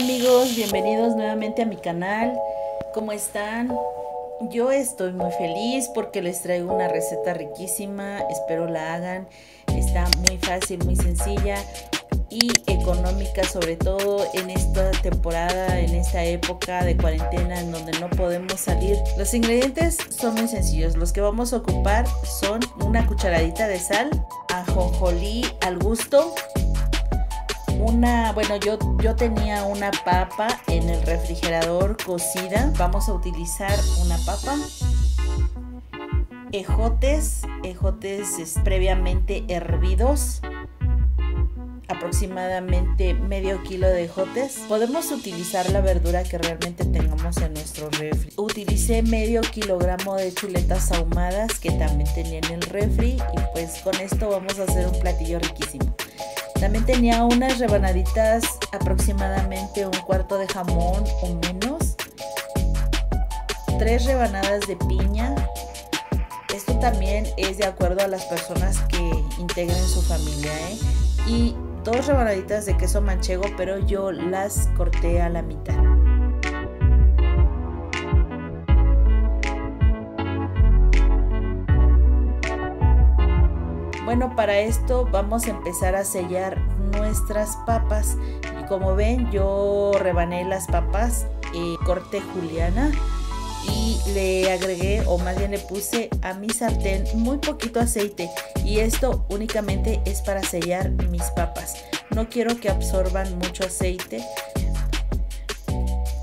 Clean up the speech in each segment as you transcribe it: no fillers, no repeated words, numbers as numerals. Hola amigos, bienvenidos nuevamente a mi canal. ¿Cómo están? Yo estoy muy feliz porque les traigo una receta riquísima. Espero la hagan. Está muy fácil, muy sencilla y económica, sobre todo en esta temporada, en esta época de cuarentena en donde no podemos salir. Los ingredientes son muy sencillos. Los que vamos a ocupar son una cucharadita de sal, ajonjolí al gusto, yo tenía una papa en el refrigerador cocida. Vamos a utilizar una papa, ejotes previamente hervidos, aproximadamente medio kilo de ejotes. Podemos utilizar la verdura que realmente tengamos en nuestro refri. Utilicé medio kilogramo de chuletas ahumadas que también tenía en el refri, y pues con esto vamos a hacer un platillo riquísimo. También tenía unas rebanaditas, aproximadamente un cuarto de jamón o menos, 3 rebanadas de piña. Esto también es de acuerdo a las personas que integren su familia, y 2 rebanaditas de queso manchego, pero yo las corté a la mitad. Bueno, para esto vamos a empezar a sellar nuestras papas. Y como ven, yo rebané las papas corte juliana y le agregué, o más bien le puse a mi sartén muy poquito aceite. Y esto únicamente es para sellar mis papas. No quiero que absorban mucho aceite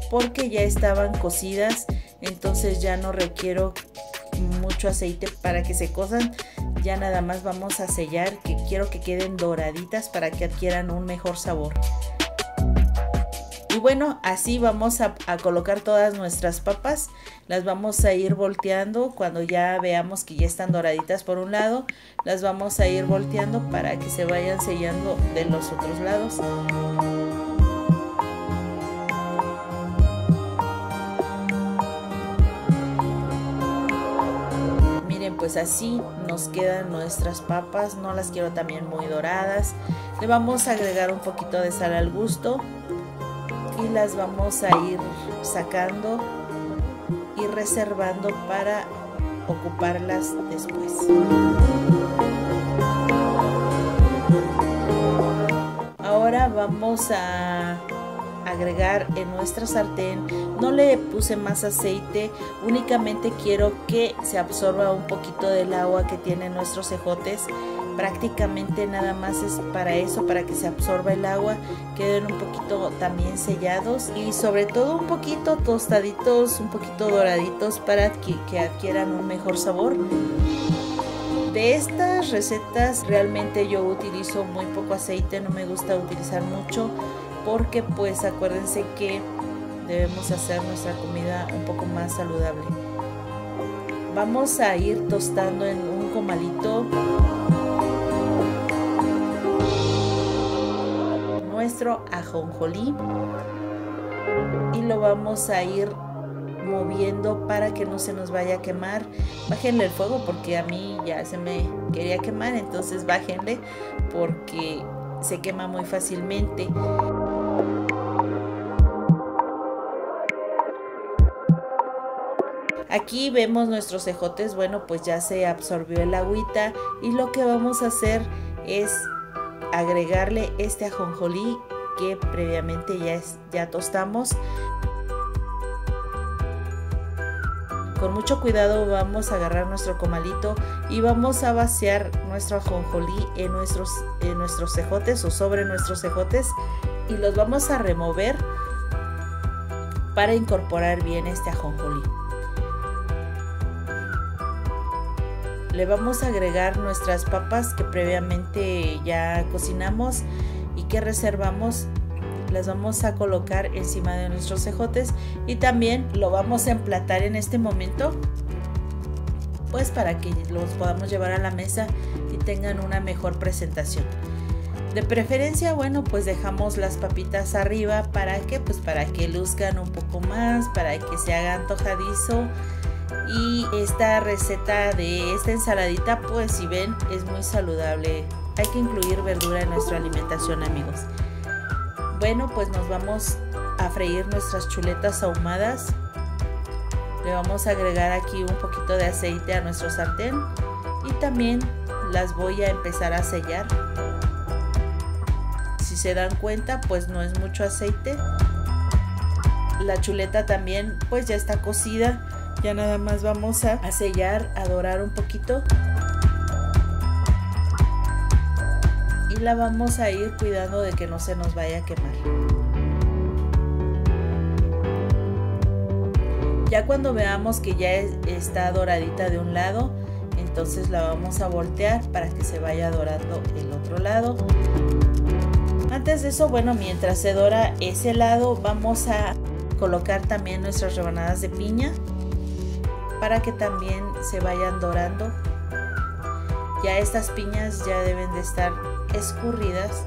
porque ya estaban cocidas, entonces ya no requiero mucho aceite para que se cosan. Ya nada más vamos a sellar, que quiero que queden doraditas para que adquieran un mejor sabor. Y bueno, así vamos a colocar todas nuestras papas. Las vamos a ir volteando cuando ya veamos que ya están doraditas por un lado. Las vamos a ir volteando para que se vayan sellando de los otros lados. Pues así nos quedan nuestras papas. No las quiero también muy doradas. Le vamos a agregar un poquito de sal al gusto y las vamos a ir sacando y reservando para ocuparlas después. Ahora vamos a agregar en nuestra sartén. No le puse más aceite, únicamente quiero que se absorba un poquito del agua que tienen nuestros ejotes. Prácticamente nada más es para eso, para que se absorba el agua, queden un poquito también sellados y sobre todo un poquito tostaditos, un poquito doraditos para que adquieran un mejor sabor. De estas recetas realmente yo utilizo muy poco aceite, no me gusta utilizar mucho, porque pues acuérdense que debemos hacer nuestra comida un poco más saludable. Vamos a ir tostando en un comalito nuestro ajonjolí y lo vamos a ir moviendo para que no se nos vaya a quemar. Bájenle el fuego porque a mí ya se me quería quemar, entonces bájenle porque se quema muy fácilmente. Aquí vemos nuestros ejotes, bueno, pues ya se absorbió el agüita y lo que vamos a hacer es agregarle este ajonjolí que previamente ya tostamos. Con mucho cuidado vamos a agarrar nuestro comalito y vamos a vaciar nuestro ajonjolí en nuestros ejotes o sobre nuestros ejotes, y los vamos a remover para incorporar bien este ajonjolí. Le vamos a agregar nuestras papas que previamente ya cocinamos y que reservamos. Las vamos a colocar encima de nuestros ejotes y también lo vamos a emplatar en este momento, pues para que los podamos llevar a la mesa y tengan una mejor presentación. De preferencia, bueno, pues dejamos las papitas arriba para que luzcan un poco más, para que se haga antojadizo. Y esta receta de esta ensaladita, pues si ven, es muy saludable. Hay que incluir verdura en nuestra alimentación, amigos. Bueno, pues nos vamos a freír nuestras chuletas ahumadas. Le vamos a agregar aquí un poquito de aceite a nuestro sartén y también las voy a empezar a sellar. Si se dan cuenta, pues no es mucho aceite. La chuleta también pues ya está cocida, ya nada más vamos a sellar, a dorar un poquito. Y la vamos a ir cuidando de que no se nos vaya a quemar. Ya cuando veamos que ya está doradita de un lado, entonces la vamos a voltear para que se vaya dorando el otro lado. Antes de eso, bueno, mientras se dora ese lado, vamos a colocar también nuestras rebanadas de piña para que también se vayan dorando. Ya estas piñas ya deben de estar escurridas.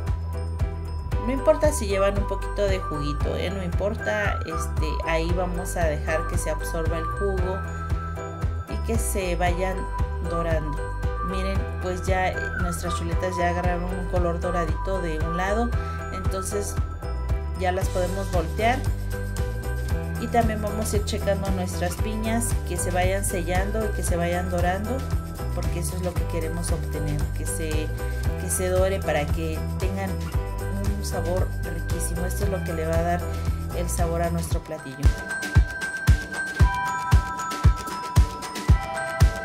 No importa si llevan un poquito de juguito, no importa, ahí vamos a dejar que se absorba el jugo y que se vayan dorando. Miren, pues ya nuestras chuletas ya agarraron un color doradito de un lado, entonces ya las podemos voltear. Y también vamos a ir checando nuestras piñas, que se vayan sellando y que se vayan dorando, porque eso es lo que queremos obtener, que se dore para que tengan un sabor riquísimo. Esto es lo que le va a dar el sabor a nuestro platillo.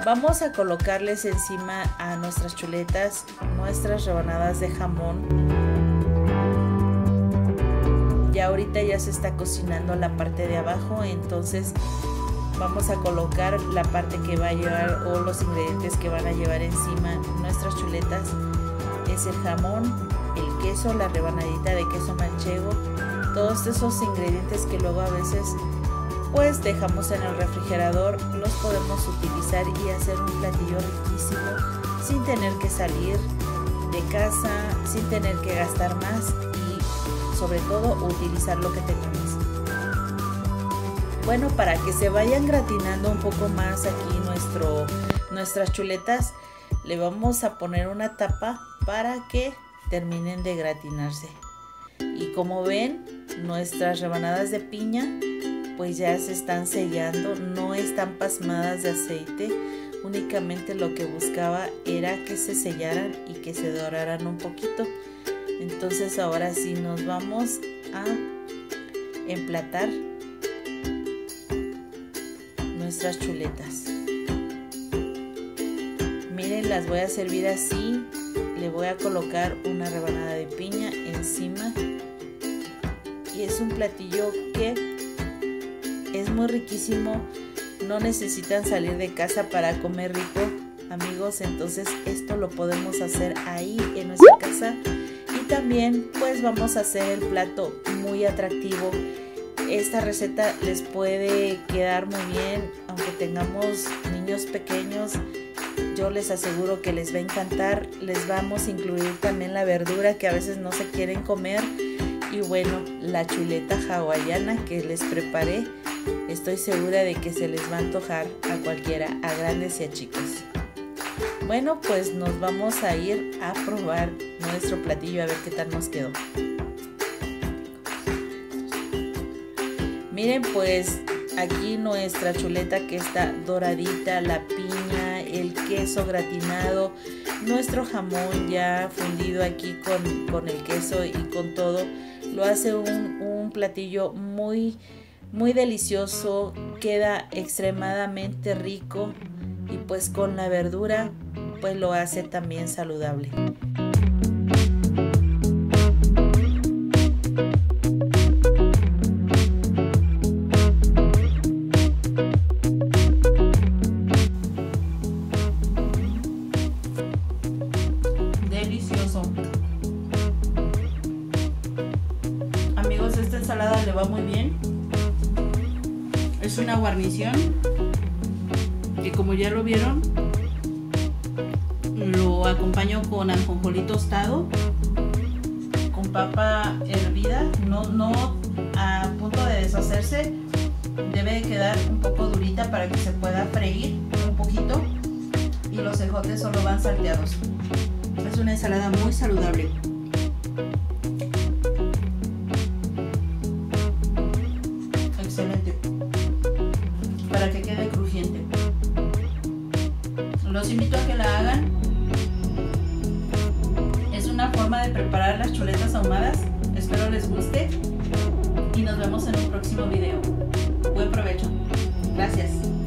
Vamos a colocarles encima a nuestras chuletas nuestras rebanadas de jamón. Ya ahorita ya se está cocinando la parte de abajo, entonces vamos a colocar la parte que va a llevar o los ingredientes que van a llevar encima nuestras chuletas. Es el jamón, el queso, la rebanadita de queso manchego, todos esos ingredientes que luego a veces pues dejamos en el refrigerador, los podemos utilizar y hacer un platillo riquísimo sin tener que salir de casa, sin tener que gastar más. Sobre todo utilizar lo que tenemos. Bueno, para que se vayan gratinando un poco más aquí nuestras chuletas, le vamos a poner una tapa para que terminen de gratinarse. Y como ven, nuestras rebanadas de piña pues ya se están sellando, no están pasmadas de aceite, únicamente lo que buscaba era que se sellaran y que se doraran un poquito. Entonces ahora sí nos vamos a emplatar nuestras chuletas. Miren, las voy a servir así. Le voy a colocar una rebanada de piña encima. Y es un platillo que es muy riquísimo. No necesitan salir de casa para comer rico, amigos. Entonces esto lo podemos hacer ahí en nuestra casa. También pues vamos a hacer el plato muy atractivo. Esta receta les puede quedar muy bien, aunque tengamos niños pequeños, yo les aseguro que les va a encantar. Les vamos a incluir también la verdura que a veces no se quieren comer y bueno, la chuleta hawaiana que les preparé, estoy segura de que se les va a antojar a cualquiera, a grandes y a chicos. Bueno, pues nos vamos a ir a probar nuestro platillo a ver qué tal nos quedó. Miren, pues aquí nuestra chuleta que está doradita, la piña, el queso gratinado, nuestro jamón ya fundido aquí con el queso y con todo. Lo hace un platillo muy, muy delicioso, queda extremadamente rico. Y pues con la verdura, pues lo hace también saludable. Delicioso. Amigos, esta ensalada le va muy bien. Es una guarnición que, como ya lo vieron, lo acompaño con ajonjolí tostado, con papa hervida, no a punto de deshacerse, debe de quedar un poco durita para que se pueda freír un poquito, y los ejotes solo van salteados. Es una ensalada muy saludable. suficiente. Los invito a que la hagan. Es una forma de preparar las chuletas ahumadas. Espero les guste y nos vemos en un próximo video. Buen provecho. Gracias.